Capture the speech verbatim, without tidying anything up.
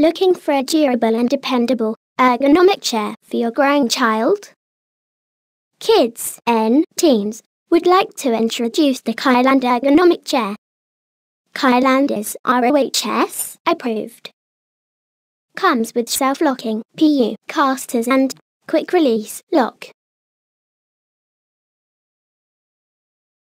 Looking for a durable and dependable, ergonomic chair for your growing child? Kids and teens would like to introduce the Kyland Ergonomic Chair. Kyland is R O H S approved. Comes with self-locking P U casters and quick-release lock.